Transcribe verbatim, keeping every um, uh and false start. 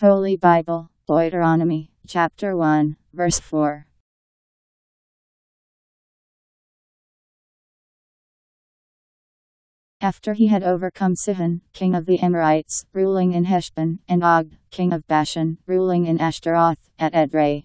Holy Bible, Deuteronomy, chapter one, verse four. After he had overcome Sihon, king of the Amorites, ruling in Heshbon, and Og, king of Bashan, ruling in Ashtaroth, at Edrei,